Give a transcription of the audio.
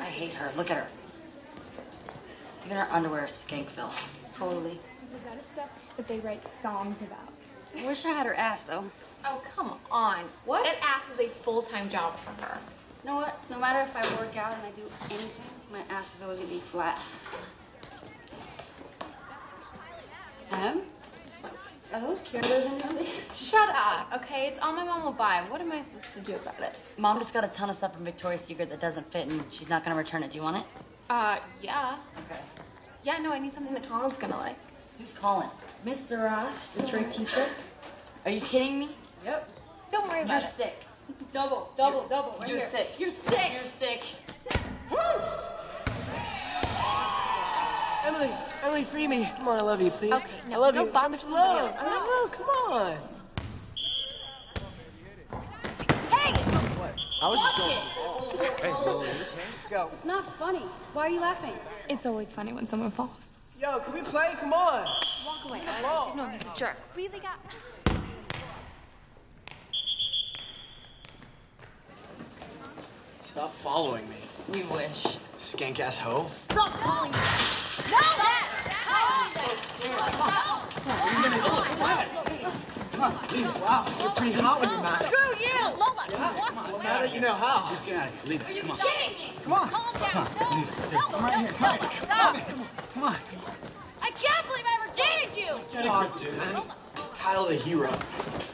I hate her. Look at her. Even her underwear is skankville. Totally. Is that a stuff that they write songs about? I wish I had her ass, though. Oh, come on. What? That ass is a full-time job for her. You know what? No matter if I work out and I do anything, my ass is always going to be flat. Em? Are those Cheerios in your leash? Shut up, okay? It's all my mom will buy. What am I supposed to do about it? Mom just got a ton of stuff from Victoria's Secret that doesn't fit, and she's not going to return it. Do you want it? Yeah. Okay. Yeah, no, I need something that Colin's going to like. Who's Colin? Miss Sarash, the trig teacher. Are you kidding me? Yep. Don't worry about it. You're sick. Double. You're sick. You're sick. Woo! Emily, free me. Come on, I love you, please. Okay, no, I love you. Don't bother somebody else. I know, come on. Hey! What? I was just going. Hey, Lily, you okay? Let's go. It's not funny. Why are you laughing? It's always funny when someone falls. Yo, can we play? Come on. Walk away. I just ignore him. He's a jerk. Really got. Stop following me. We wish. Skank ass hoe. Stop calling me. No! Come on. Wow, you're pretty hot when you're mad. Screw you, Lola. Come on. You know how. Just get out of here. Leave it. Are you kidding me? Come on. Calm down. Come on. I can't believe I ever dated you. Come on, dude. Kyle the hero.